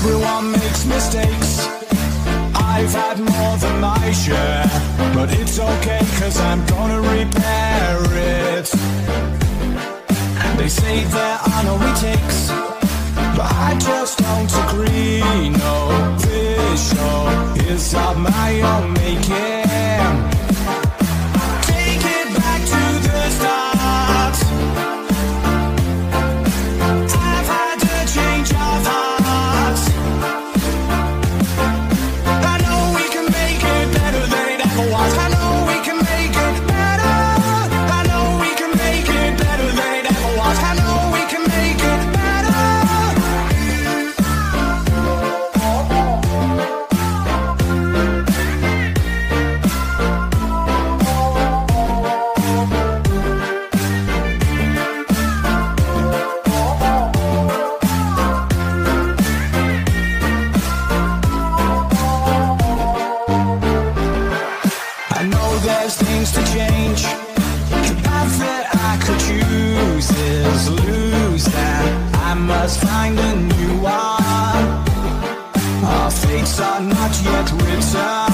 Everyone makes mistakes. I've had more than my share, but it's okay, 'cause I'm gonna repair it. They say there are no retakes, but I just don't agree. No, this show is of my own making. Take it back to the start. Find a new one. Our fates are not yet written.